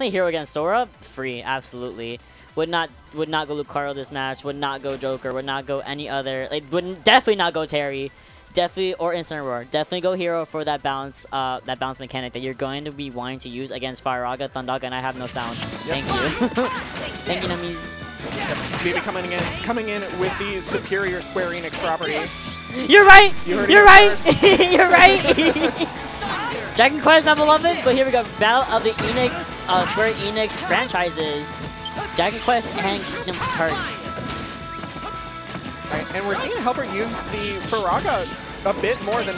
Playing Hero against Sora, free, absolutely. Would not go Lucario this match. Would not go Joker. Would not go any other. Like, would definitely not go Terry. Definitely, or Incineroar. Definitely go Hero for that bounce mechanic that you're going to be wanting to use against Faraga, Thundaga, and I have no sound. Yep. Thank you. Thank you, Nummies. Yep. Vivi coming in with the superior Square Enix property. You're right. You're right. You're right. Dragon Quest, my beloved. But here we go, battle of the Enix, Square Enix franchises, Dragon Quest and Kingdom Hearts. Right, and we're seeing HelpR use the Faraga a bit more than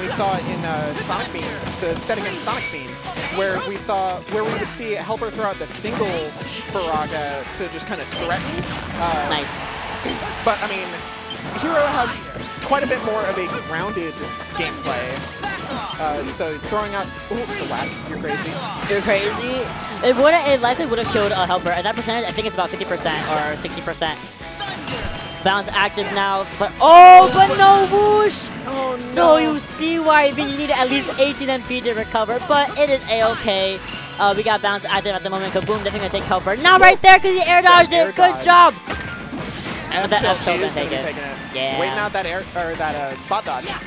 we saw in Sonic Fiend, the setting in Sonic Fiend, where we would see HelpR throw out the single Faraga to just kind of threaten. Nice. But I mean, Hero has quite a bit more of a grounded gameplay. So throwing out, ooh, the whack, you're crazy. You're crazy. It likely would have killed HelpR. At that percentage, I think it's about 50% or 60%. Bounce active now, but oh, but no whoosh! Oh, no. So you see why we needed at least 18 MP to recover, but it is a-okay. We got bounce active at the moment. Kaboom, definitely gonna take HelpR. Now right there, because he air dodged it. Good job. F that F tilt is gonna take it. Yeah. Waiting out that air or that spot dodge. Yeah.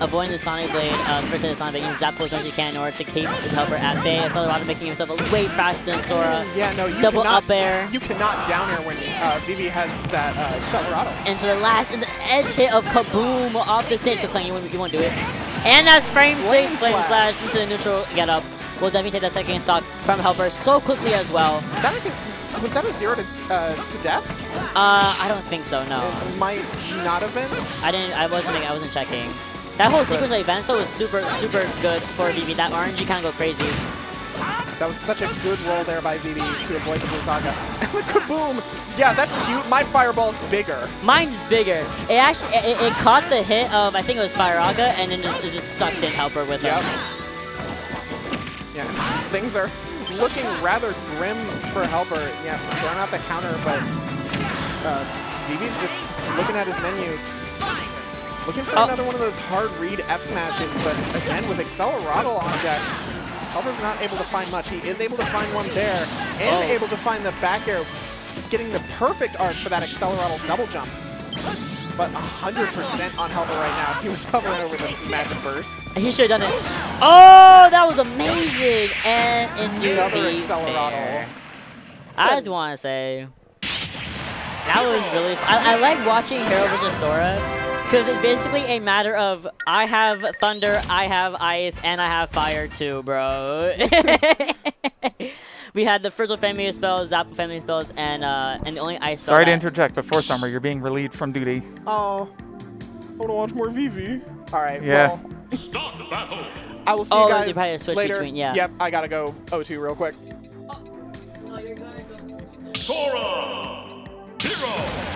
Avoiding the Sonic Blade, first hit of the Sonic Blade, use Zappa as much as you can in order to keep his HelpR at bay. Accelerado making himself way faster than Sora. Yeah, no, you double cannot, up air. You cannot down air when Vivi has that Accelerado. And to the last, and the edge hit of Kaboom off the stage, because you won't do it. And that's frame six, flame slash into the neutral get up. We'll definitely take that second stock from HelpR so quickly as well. That I think, was that a 0 to death? I don't think so. No. It might not have been. I wasn't checking. That whole sequence of events though was super, super good for Vivi. That RNG can't go crazy. That was such a good roll there by Vivi to avoid the Blizzaga. Look, kaboom! Yeah, that's cute. My fireball's bigger. Mine's bigger. It actually it caught the hit of, I think it was Faraga, and then it just sucked in HelpR with him. Yeah, things are looking rather grim for HelpR. Yeah, throwing out the counter, but Vivi's just looking at his menu. Looking for another one of those hard read F smashes, but again, with Accelerado on deck, HelpR's not able to find much. He is able to find one there, and able to find the back air, getting the perfect arc for that Accelerado double jump. But 100% on HelpR right now. He was hovering over the magic burst. He should have done it. Oh, that was amazing! And into another Accelerado. I just want to say, that was really fun. I like watching Hero vs. Sora. Because it's basically a matter of, I have thunder, I have ice, and I have fire too, bro. We had the Frizzle family of spells, Zappa family of spells, and the only ice spell. Sorry to interject, but for Summer, you're being relieved from duty. Oh, I want to watch more Vivi. All right, yeah. Well, start the battle. I will see you guys later. Between, yeah. Yep, I got to go O2 real quick. Oh, no, you're going to go. Sora! Hero!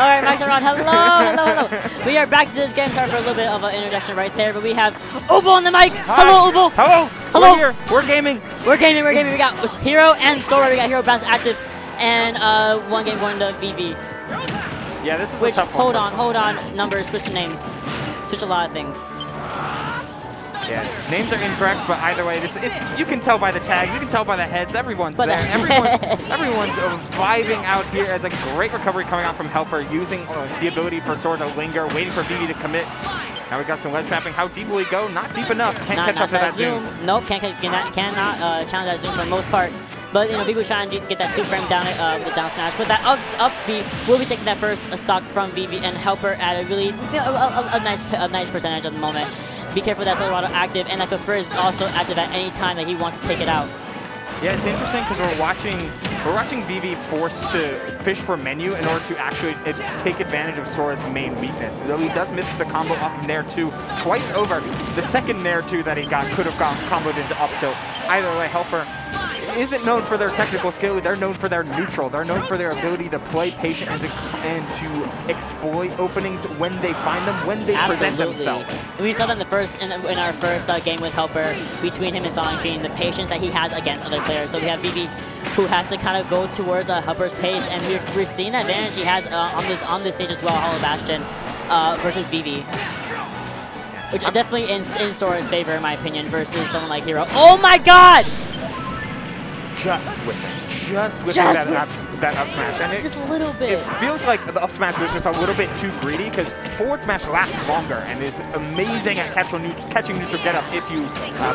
Alright, Max and Ron, hello. We are back to this game. Sorry for a little bit of an introduction right there, but we have Ubo on the mic. Hi. Hello, Ubo. Hello. We're here. We're gaming. We got Hero and Sora. We got Hero bounce active and one game going to Vivi. Yeah, this is a tough one. Hold on. Numbers, switch names. Switch a lot of things. Yeah, names are incorrect, but either way, you can tell by the tags, you can tell by the heads, everyone's vibing out here as a great recovery coming out from HelpR, using the ability for Sora to linger, waiting for Vivi to commit. Now we got some web trapping. How deep will he go? Not deep enough. Can't catch up to that zoom. Nope, cannot challenge that zoom for the most part. But, you know, Vivi trying to get that two-frame down with down smash. But that up B will be taking that first stock from Vivi and HelpR at a really, you know, a nice percentage at the moment. Be careful that Accelerado active, and that Frizz is also active at any time that he wants to take it out. Yeah, it's interesting because we're watching Vivi forced to fish for menu in order to actually take advantage of Sora's main weakness. Though he does miss the combo up Nair 2 twice over. The second Nair 2 that he got could have gone comboed into up tilt. Either way, HelpR isn't known for their technical skill. They're known for their neutral. They're known for their ability to play patient and to exploit openings when they find them, when they present themselves. And we saw that in the first in our first game with HelpR between him and Sonic, being the patience that he has against other players. So we have Vivi, who has to kind of go towards HelpR's pace, and we're seeing that advantage he has on this stage as well, Hollow Bastion versus Vivi. Which is definitely in Sora's favor, in my opinion, versus someone like Hero. Oh my god! Just with it. Just with that up smash. And just a little bit. It feels like the up smash was just a little bit too greedy, because forward smash lasts longer and is amazing at catching neutral getup if you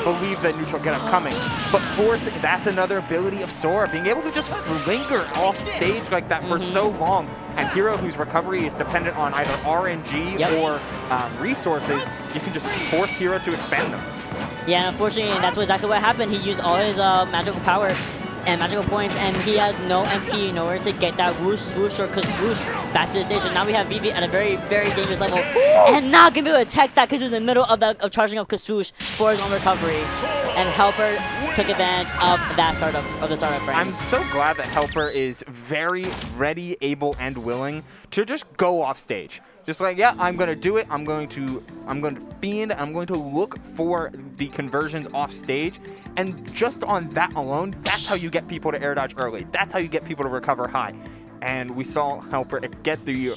believe that neutral getup coming. But force, that's another ability of Sora, being able to just linger off stage like that for so long. And Hero, whose recovery is dependent on either RNG or resources, you can just force Hero to expand them. Yeah, and unfortunately, that's exactly what happened. He used all his magical power and magical points, and he had no MP in order to get that whoosh, swoosh, or kaswoosh back to the station. Now we have Vivi at a very, very dangerous level, and not gonna be able to tech that because he was in the middle of charging up kaswoosh for his own recovery. And HelpR took advantage of that startup, of the startup frame. I'm so glad that HelpR is very ready, able, and willing to just go off stage. Just like, yeah, I'm gonna do it. I'm going to fiend. I'm going to look for the conversions off stage, and just on that alone, that's how you get people to air dodge early. That's how you get people to recover high. And we saw HelpR get the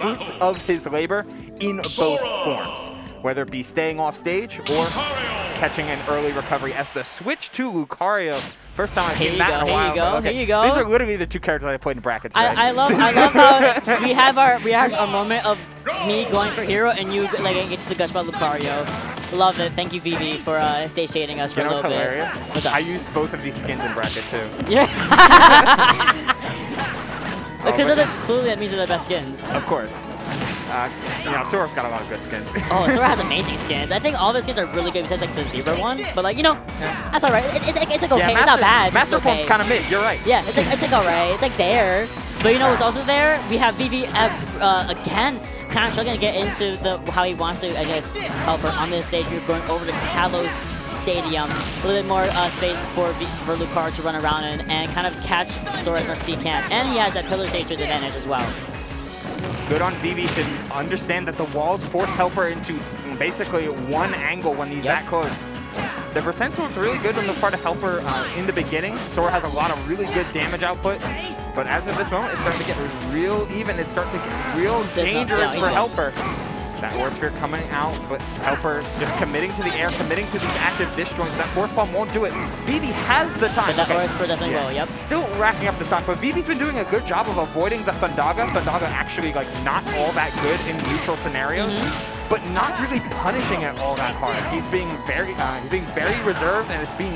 fruits of his labor in both forms, whether it be staying off stage or catching an early recovery as the switch to Lucario. First time I've seen that in a while. Here you go. Okay. Here you go. These are literally the two characters I played in brackets. I love how we have our moment of me going for Hero and you like it's the gush about Lucario. Love it. Thank you, Vivi, for stage shading us for a little bit. What's up? I used both of these skins in bracket too. Yeah. Because clearly that means they're the best skins. Of course. You know, Sora's got a lot of good skins. Oh, Sora has amazing skins. I think all the skins are really good besides like the zebra one. But like, you know, that's alright. It's like okay, it's not bad. Master Form's kind of mid, you're right. Yeah, it's like alright, it's like there. But you know what's also there? We have Vivi again, kind of struggling to get into how he wants to, I guess, HelpR on this stage. We're going over to Kalos Stadium. A little bit more space for Lucario to run around and kind of catch Sora as much as he can. And he has that pillar stage to his advantage as well. Good on Vivi to understand that the walls force HelpR into basically one angle when he's that close. The percent was really good on the part of HelpR in the beginning. Sora has a lot of really good damage output, but as of this moment, it's starting to get real even. It's starting to get real dangerous for HelpR. That Aura Sphere coming out, but HelpR just committing to the air, committing to these active disjoints. That force bomb won't do it. Vivi has the time. But that Aura Sphere definitely will, Still racking up the stock, but Vivi's been doing a good job of avoiding the Fundaga. Fundaga actually, like, not all that good in neutral scenarios, but not really punishing it all that hard. He's being very reserved, and it's being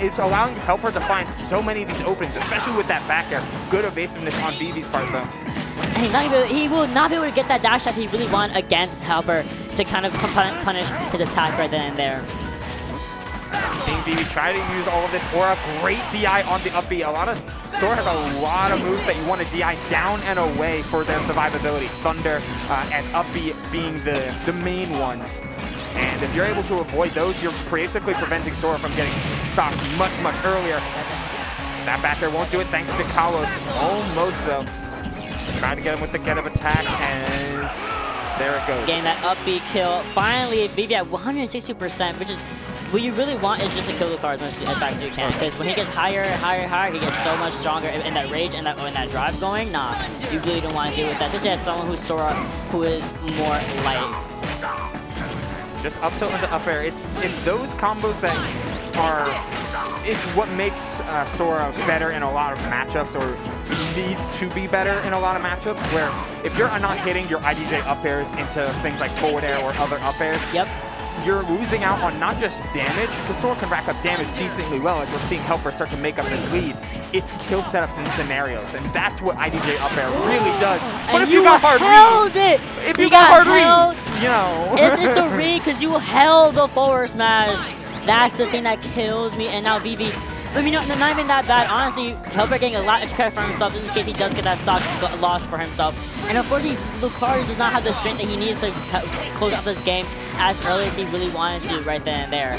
it's allowing HelpR to find so many of these openings, especially with that back air. Good evasiveness on Vivi's part, though. And he will not be able to get that dash that he really wants against HelpR to kind of punish his attack right then and there. Seeing Vivi try to use all of this Aura, great DI on the upbeat. Sora has a lot of moves that you want to DI down and away for their survivability. Thunder and upbeat being the main ones. And if you're able to avoid those, you're basically preventing Sora from getting stopped much, much earlier. That back air won't do it thanks to Kalos. Almost though. Trying to get him with the get-up attack, and there it goes. Getting that upbeat kill. Finally, Vivi at 160%, which is what you really want is just to kill Lucario as fast as you can. Because when he gets higher and higher and higher, he gets so much stronger. And that rage and that drive going, nah, you really don't want to deal with that. Especially as someone who's Sora, who is more light. Just up tilt into up air. It's those combos that it's what makes Sora better in a lot of matchups, or needs to be better in a lot of matchups, where if you're not hitting your IDJ up airs into things like forward air or other up airs, you're losing out on not just damage, because Sora can rack up damage decently well, as we're seeing HelpR start to make up this lead. It's kill setups and scenarios, and that's what IDJ up air really does. But if you got hard reads, if you got hard reads, you know. It's just the read, because you held the forward smash. That's the thing that kills me, and now Vivi, I mean, not even that bad. Honestly, HelpR getting a lot of credit for himself in case he does get that stock lost for himself. And unfortunately, Lucario does not have the strength that he needs to close out this game as early as he really wanted to right then and there.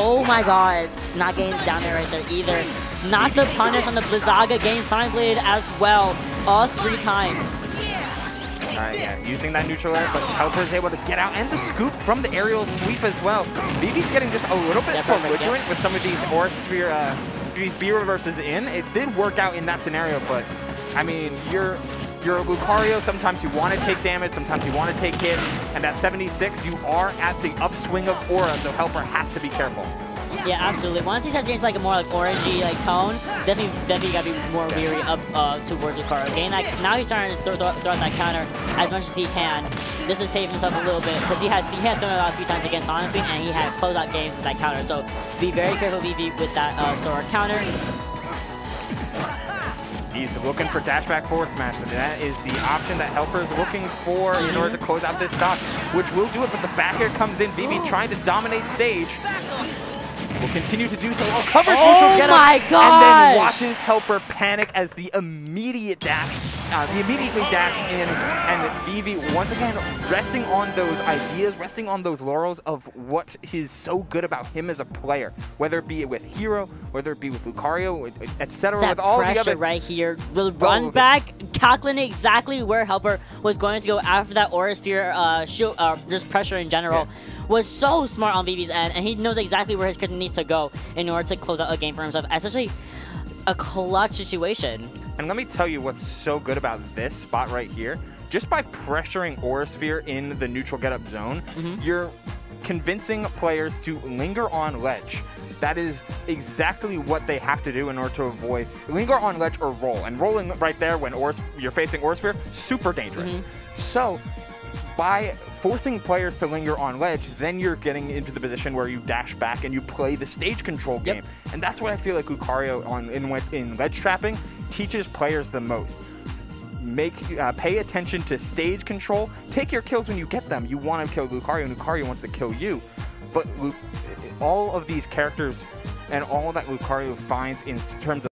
Oh my god. Not getting down there right there either. Not the punish on the Blizzaga, gains Sonic Blade as well. All three times. Yeah, using that neutral air, but Helper is able to get out, and the scoop from the aerial sweep as well. Vivi's getting just a little bit belligerent with some of these Aura Sphere, these B reverses in. It did work out in that scenario, but I mean, you're Lucario. Sometimes you want to take damage, sometimes you want to take hits, and at 76, you are at the upswing of Aura, so Helper has to be careful. Yeah, absolutely. Once he starts getting like a more like orangey like tone, definitely gotta be more weary up towards Lucario. Okay, now he's starting to throw out that counter as much as he can. This is saving himself a little bit because he had thrown it out a few times against Sonic Blade, and he had closed out games with that counter. So be very careful, Vivi, with that Sora counter. He's looking for dashback forward smash. So that is the option that Helper is looking for in order to close out this stock, which will do it. But the back air comes in. Vivi trying to dominate stage. Will continue to do so. Oh, covers neutral get up, and then watches Helper panic as the immediate dash, immediately dash in, and Vivi once again resting on those ideas, resting on those laurels of what is so good about him as a player, whether it be with Hero, whether it be with Lucario, etc. With all the other right here, the run back, calculating exactly where Helper was going to go after that Aura Sphere, just pressure in general. Yeah. Was so smart on Vivi's end, and he knows exactly where his character needs to go in order to close out a game for himself. Essentially, a clutch situation. And let me tell you what's so good about this spot right here. Just by pressuring Aura Sphere in the neutral get-up zone, you're convincing players to linger on ledge. That is exactly what they have to do in order to avoid linger on ledge or roll. And rolling right there when you're facing Aura Sphere, super dangerous. So by forcing players to linger on ledge, then you're getting into the position where you dash back and you play the stage control game. And that's what I feel like Lucario in ledge trapping teaches players the most. Pay attention to stage control. Take your kills when you get them. You want to kill Lucario, and Lucario wants to kill you. But all of these characters and all that Lucario finds in terms of